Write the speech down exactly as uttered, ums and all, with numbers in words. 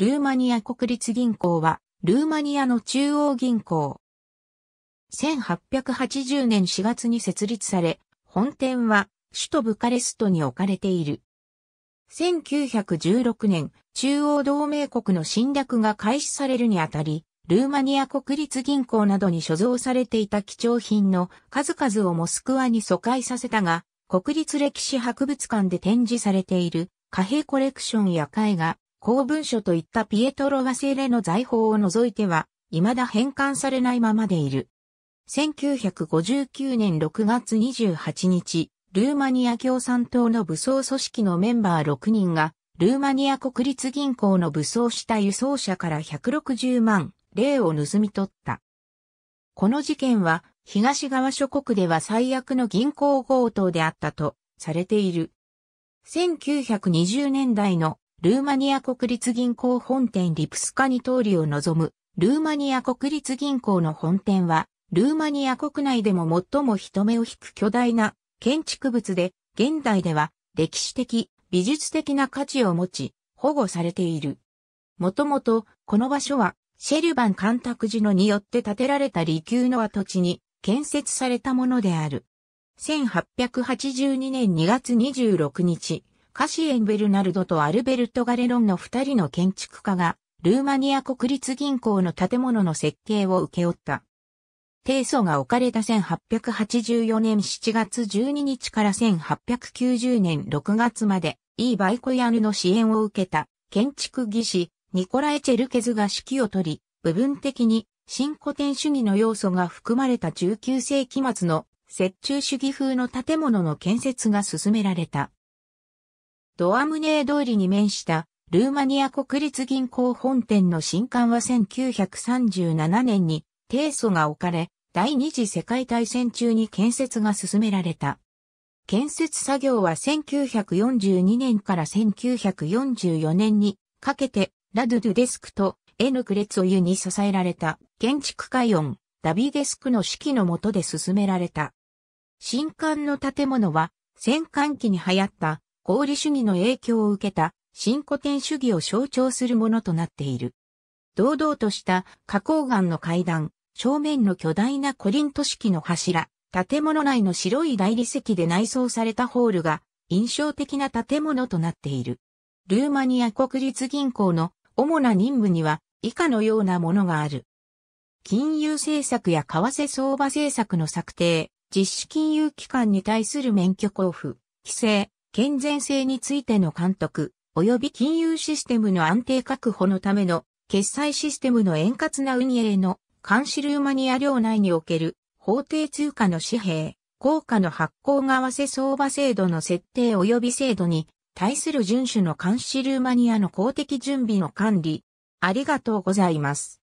ルーマニア国立銀行は、ルーマニアの中央銀行。せんはっぴゃくはちじゅうねんしがつに設立され、本店は首都ブカレストに置かれている。せんきゅうひゃくじゅうろくねん、中央同盟国の侵略が開始されるにあたり、ルーマニア国立銀行などに所蔵されていた貴重品の数々をモスクワに疎開させたが、国立歴史博物館で展示されている貨幣コレクションや絵画、公文書といったピエトロ・ワセーレの財宝を除いては、未だ返還されないままでいる。せんきゅうひゃくごじゅうきゅうねんろくがつにじゅうはちにち、ルーマニア共産党の武装組織のメンバーろくにんが、ルーマニア国立銀行の武装した輸送車からひゃくろくじゅうまんれいを盗み取った。この事件は、東側諸国では最悪の銀行強盗であったとされている。せんきゅうひゃくにじゅうねんだいのルーマニア国立銀行本店リプスカニ通りを望むルーマニア国立銀行の本店は、ルーマニア国内でも最も人目を引く巨大な建築物で、現代では歴史的、美術的な価値を持ち、保護されている。もともと、この場所は、シェルバン干拓寺のによって建てられた離宮の跡地に建設されたものである。せんはっぴゃくはちじゅうにねんにがつにじゅうろくにち、カシエン・ベルナルドとアルベルト・ガレロンの二人の建築家が、ルーマニア国立銀行の建物の設計を請け負った。提訴が置かれたせんはっぴゃくはちじゅうよねんしちがつじゅうににちからせんはっぴゃくきゅうじゅうねんろくがつまで、イー・バイコヤヌの支援を受けた建築技師、ニコライ・チェルケズが指揮を取り、部分的に新古典主義の要素が含まれたじゅうきゅうせいきまつの折衷主義風の建物の建設が進められた。ドアムネー通りに面したルーマニア国立銀行本店の新館はせんきゅうひゃくさんじゅうななねんに提訴が置かれ、第二次世界大戦中に建設が進められた。建設作業はせんきゅうひゃくよんじゅうにねんからせんきゅうひゃくよんじゅうよねんにかけてラドゥ・ドゥデスクとエヌ・クレツォユに支えられた建築家ヨン・ダビデスクの指揮の下で進められた。新館の建物は戦間期に流行った合理主義の影響を受けた新古典主義を象徴するものとなっている。堂々とした花崗岩の階段、正面の巨大なコリント式の柱、建物内の白い大理石で内装されたホールが印象的な建物となっている。ルーマニア国立銀行の主な任務には以下のようなものがある。金融政策や為替相場政策の策定、実施金融機関に対する免許交付、規制、健全性についての監督、及び金融システムの安定確保のための決済システムの円滑な運営の監視ルーマニア領内における法定通貨の紙幣、硬貨の発行為替相場制度の設定及び制度に対する遵守の監視ルーマニアの公的準備の管理。ありがとうございます。